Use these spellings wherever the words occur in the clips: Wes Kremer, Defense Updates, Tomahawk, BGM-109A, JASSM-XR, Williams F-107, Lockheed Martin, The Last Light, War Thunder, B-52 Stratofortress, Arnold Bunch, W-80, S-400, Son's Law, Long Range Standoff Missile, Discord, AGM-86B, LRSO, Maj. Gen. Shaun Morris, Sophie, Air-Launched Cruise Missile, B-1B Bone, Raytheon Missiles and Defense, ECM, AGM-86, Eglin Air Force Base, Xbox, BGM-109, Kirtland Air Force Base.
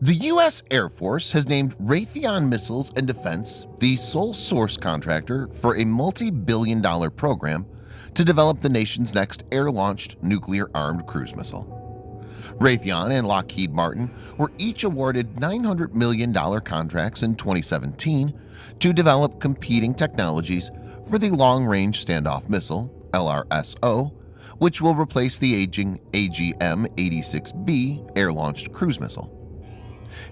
The U.S. Air Force has named Raytheon Missiles and Defense the sole source contractor for a multi-billion-dollar program to develop the nation's next air-launched nuclear-armed cruise missile. Raytheon and Lockheed Martin were each awarded $900 million contracts in 2017 to develop competing technologies for the Long Range Standoff Missile, LRSO, which will replace the aging AGM-86B air-launched cruise missile.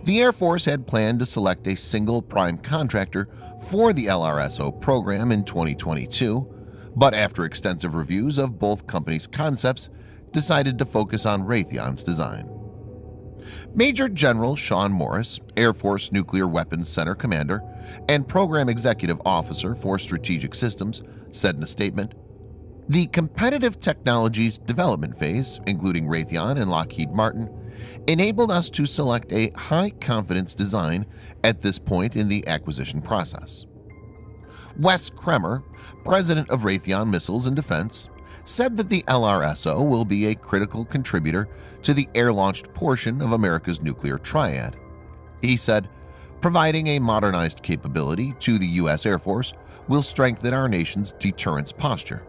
The Air Force had planned to select a single prime contractor for the LRSO program in 2022, but after extensive reviews of both companies' concepts, decided to focus on Raytheon's design. Major General Shaun Morris, Air Force Nuclear Weapons Center Commander and Program Executive Officer for Strategic Systems, said in a statement, "The competitive technologies development phase, including Raytheon and Lockheed Martin, enabled us to select a high-confidence design at this point in the acquisition process." Wes Kremer, president of Raytheon Missiles and Defense, said that the LRSO will be a critical contributor to the air-launched portion of America's nuclear triad. He said, "Providing a modernized capability to the U.S. Air Force will strengthen our nation's deterrence posture."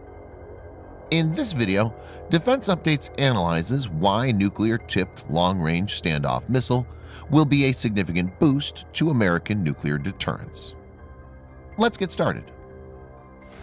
In this video, Defense Updates analyzes why nuclear-tipped long-range standoff missile will be a significant boost to American nuclear deterrence. Let's get started.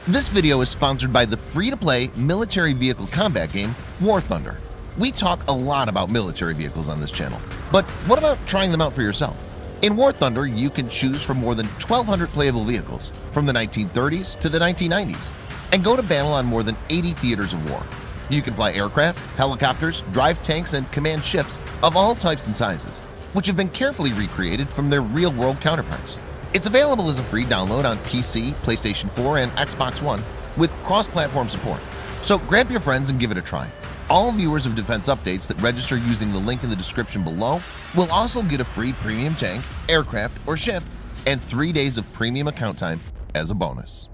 This video is sponsored by the free-to-play military vehicle combat game War Thunder. We talk a lot about military vehicles on this channel, but what about trying them out for yourself? In War Thunder, you can choose from more than 1,200 playable vehicles from the 1930s to the 1990s. And go to battle on more than 80 theaters of war. You can fly aircraft, helicopters, drive tanks, and command ships of all types and sizes, which have been carefully recreated from their real-world counterparts. It's available as a free download on PC, PlayStation 4, and Xbox One with cross-platform support. So grab your friends and give it a try. All viewers of Defense Updates that register using the link in the description below will also get a free premium tank, aircraft, or ship, and 3 days of premium account time as a bonus.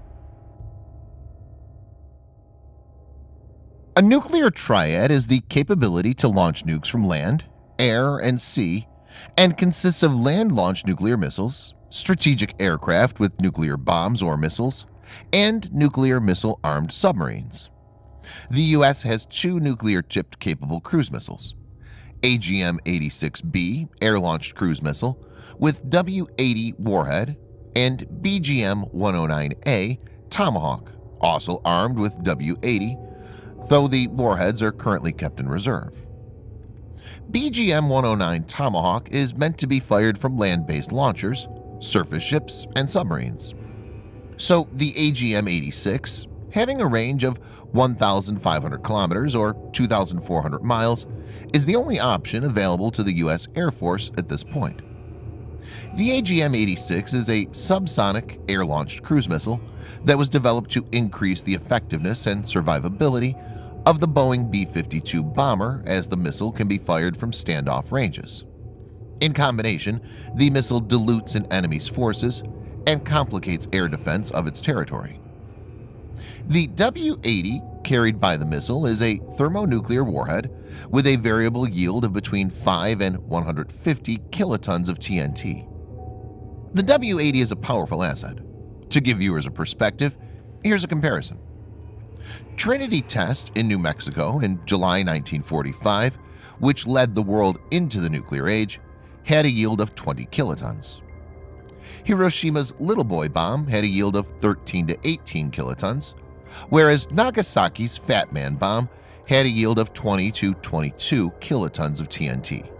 A nuclear triad is the capability to launch nukes from land, air, and sea, and consists of land-launched nuclear missiles, strategic aircraft with nuclear bombs or missiles, and nuclear missile-armed submarines. The U.S. has two nuclear-tipped capable cruise missiles, AGM-86B air-launched cruise missile with W-80 warhead and BGM-109A Tomahawk, also armed with W-80, though the warheads are currently kept in reserve. BGM-109 Tomahawk is meant to be fired from land-based launchers, surface ships, and submarines. So the AGM-86, having a range of 1,500 kilometers or 2,400 miles, is the only option available to the U.S. Air Force at this point. The AGM-86 is a subsonic air-launched cruise missile that was developed to increase the effectiveness and survivability of the Boeing B-52 bomber, as the missile can be fired from standoff ranges. In combination, the missile dilutes an enemy's forces and complicates air defense of its territory. The W-80 carried by the missile is a thermonuclear warhead with a variable yield of between 5 and 150 kilotons of TNT. The W-80 is a powerful asset. To give viewers a perspective, here's a comparison. Trinity test in New Mexico in July 1945, which led the world into the nuclear age, had a yield of 20 kilotons. Hiroshima's Little Boy bomb had a yield of 13 to 18 kilotons, whereas Nagasaki's Fat Man bomb had a yield of 20 to 22 kilotons of TNT.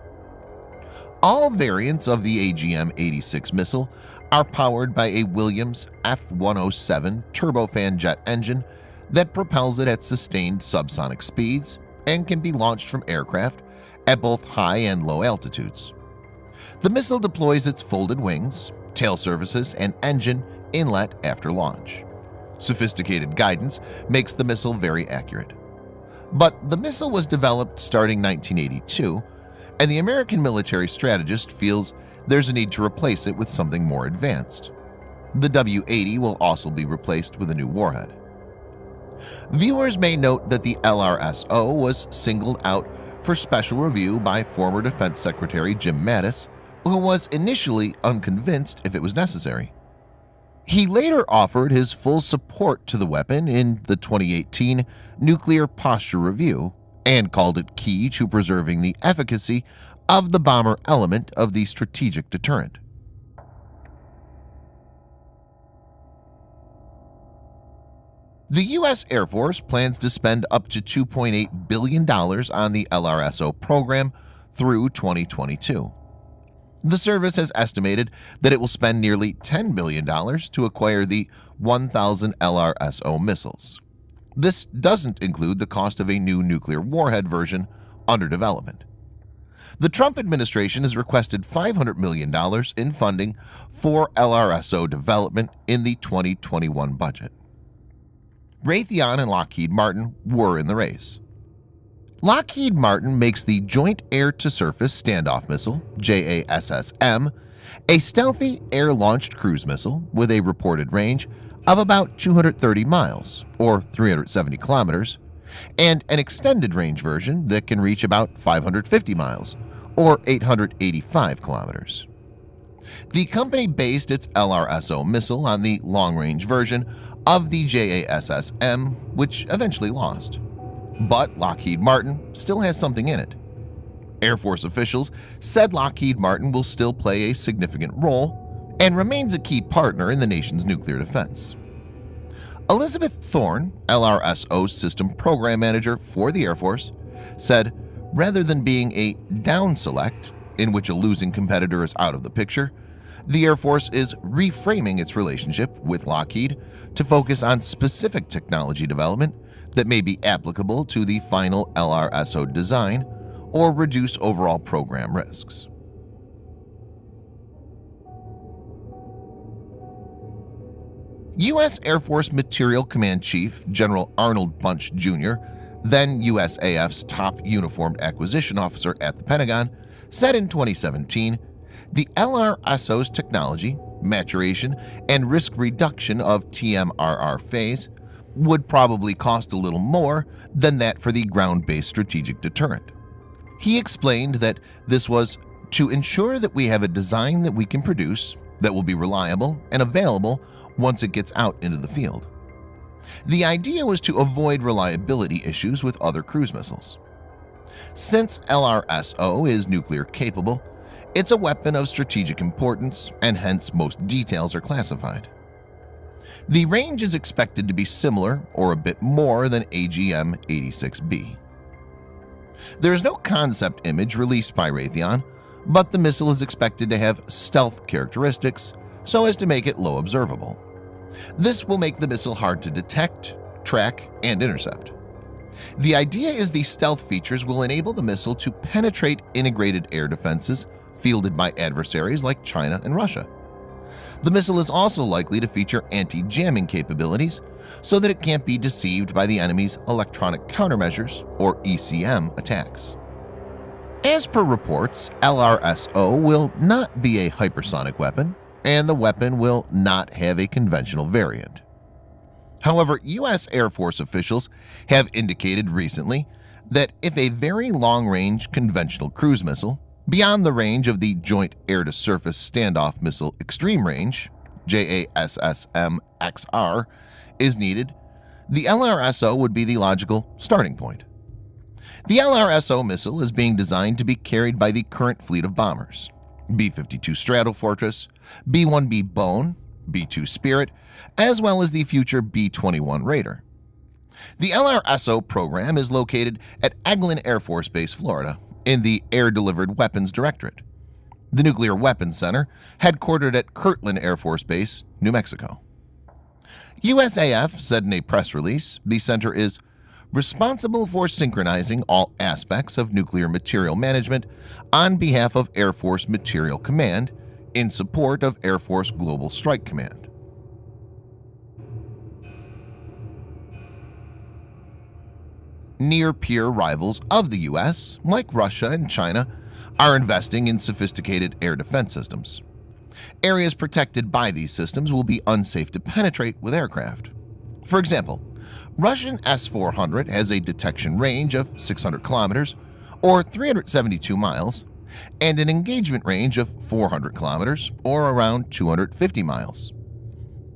All variants of the AGM-86 missile are powered by a Williams F-107 turbofan jet engine that propels it at sustained subsonic speeds and can be launched from aircraft at both high and low altitudes. The missile deploys its folded wings, tail surfaces, and engine inlet after launch. Sophisticated guidance makes the missile very accurate. But the missile was developed starting 1982, and the American military strategist feels there's a need to replace it with something more advanced. The W-80 will also be replaced with a new warhead. Viewers may note that the LRSO was singled out for special review by former Defense Secretary Jim Mattis who was initially unconvinced if it was necessary. He later offered his full support to the weapon in the 2018 Nuclear Posture Review and called it key to preserving the efficacy of the bomber element of the strategic deterrent. The U.S. Air Force plans to spend up to $2.8 billion on the LRSO program through 2022. The service has estimated that it will spend nearly $10 billion to acquire the 1,000 LRSO missiles. This doesn't include the cost of a new nuclear warhead version under development. The Trump administration has requested $500 million in funding for LRSO development in the 2021 budget. Raytheon and Lockheed Martin were in the race. Lockheed Martin makes the Joint Air-to-Surface Standoff Missile (JASSM), a stealthy air-launched cruise missile with a reported range of about 230 miles or 370 kilometers, and an extended range version that can reach about 550 miles or 885 kilometers. The company based its LRSO missile on the long-range version of the JASSM, which eventually lost. But Lockheed Martin still has something in it. Air Force officials said Lockheed Martin will still play a significant role and remains a key partner in the nation's nuclear defense. Elizabeth Thorne, LRSO System Program Manager for the Air Force, said, "Rather than being a down select, in which a losing competitor is out of the picture, the Air Force is reframing its relationship with Lockheed to focus on specific technology development that may be applicable to the final LRSO design or reduce overall program risks." U.S. Air Force Materiel Command Chief General Arnold Bunch, Jr., then USAF's top uniformed acquisition officer at the Pentagon, said in 2017, "The LRSO's technology, maturation, and risk reduction of TMRR phase would probably cost a little more than that for the ground-based strategic deterrent." He explained that this was to ensure that we have a design that we can produce that will be reliable and available once it gets out into the field. The idea was to avoid reliability issues with other cruise missiles. Since LRSO is nuclear capable, it's a weapon of strategic importance, and hence most details are classified. The range is expected to be similar or a bit more than AGM-86B. There is no concept image released by Raytheon, but the missile is expected to have stealth characteristics so as to make it low observable. This will make the missile hard to detect, track, and intercept. The idea is the stealth features will enable the missile to penetrate integrated air defenses fielded by adversaries like China and Russia. The missile is also likely to feature anti-jamming capabilities so that it can't be deceived by the enemy's electronic countermeasures or ECM attacks. As per reports, LRSO will not be a hypersonic weapon, and the weapon will not have a conventional variant. However, U.S. Air Force officials have indicated recently that if a very long-range conventional cruise missile beyond the range of the Joint Air-to-Surface Standoff Missile Extreme Range (JASSM-XR) is needed, the LRSO would be the logical starting point. The LRSO missile is being designed to be carried by the current fleet of bombers: B-52 Stratofortress, B-1B Bone, B-2 Spirit, as well as the future B-21 Raider. The LRSO program is located at Eglin Air Force Base, Florida, in the Air Delivered Weapons Directorate, the Nuclear Weapons Center, headquartered at Kirtland Air Force Base, New Mexico. USAF said in a press release, the center is responsible for synchronizing all aspects of nuclear material management on behalf of Air Force Materiel Command in support of Air Force Global Strike Command. Near-peer rivals of the U.S., like Russia and China, are investing in sophisticated air defense systems. Areas protected by these systems will be unsafe to penetrate with aircraft. For example, Russian S-400 has a detection range of 600 kilometers or 372 miles and an engagement range of 400 kilometers or around 250 miles.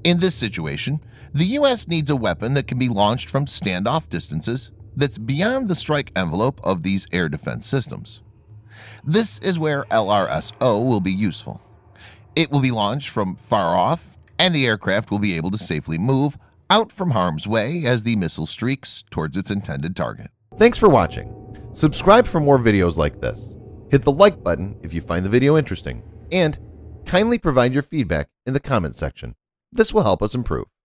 In this situation, the U.S. needs a weapon that can be launched from standoff distances that's beyond the strike envelope of these air defense systems. This is where LRSO will be useful. It will be launched from far off, and the aircraft will be able to safely move out from harm's way as the missile streaks towards its intended target. Thanks for watching. Subscribe for more videos like this. Hit the like button if you find the video interesting, and kindly provide your feedback in the comment section. This will help us improve.